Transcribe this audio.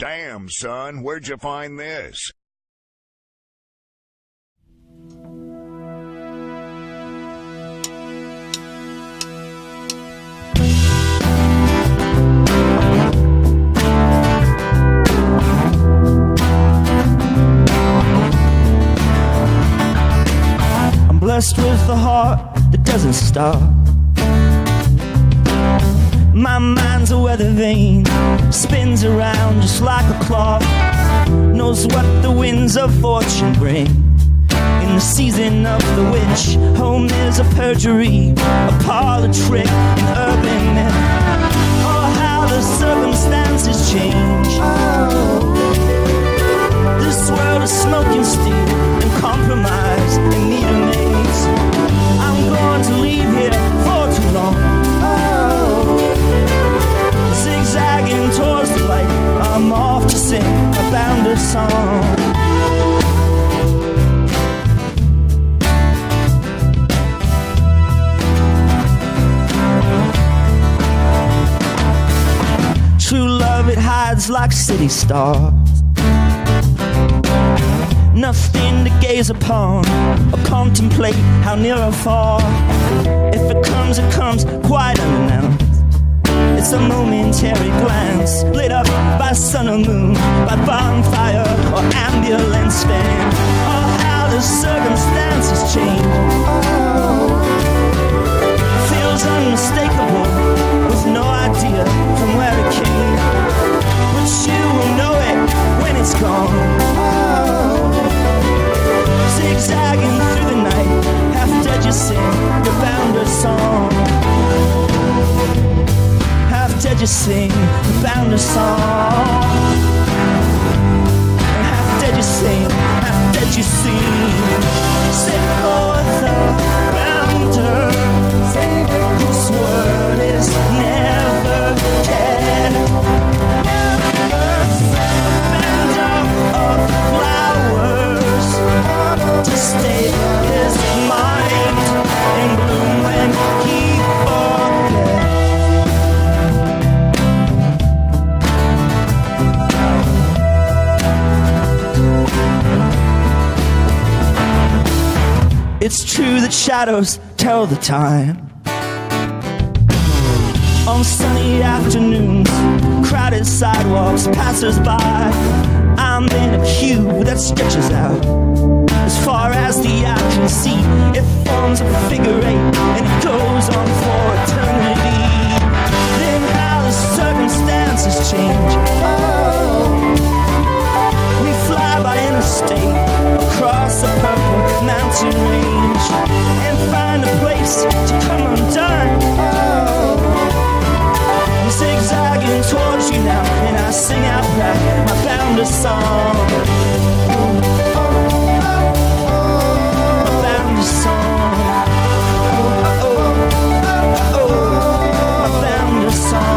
Damn, son, where'd you find this? I'm blessed with a heart that doesn't stop. My mind's a weather vane, spins around just like a clock. Knows what the winds of fortune bring. In the season of the witch, home is a perjury, a parlor trick, an urban myth. Oh, how the circumstances change. This world is smoke and steel, and compromise, and need a maze. I'm going to leave here for too long. Zigzagging towards the light, I'm off to sing a boundless song. True love, it hides like city stars. Nothing to gaze upon or contemplate how near or far. If it comes quite unannounced. It's a momentary glance, lit up by sun or moon, by bonfire or ambulance fan. Oh, how the circumstances change. Feels unmistakable, with no idea from where it came. But you will know it when it's gone. Zigzagging through the night, half dead you sing the boundless song. Did you sing the boundless song? How did you sing? How did you sing? Set forth the bounder, whose word is never dead. A bounder of flowers to stay his mind in bloom when he forgets. It's true that shadows tell the time. On sunny afternoons, crowded sidewalks, passers-by, I'm in a queue that stretches out as far as the eye can see. It forms a figure eight, and it goes on for eternity. Then how the circumstances change. Oh, we fly by interstate, across a purple mountain range, and find a place to come undone. Oh, I'm zigzagging towards you now, and I sing out loud my boundless song. My boundless song. Oh, oh, oh, oh. My boundless song.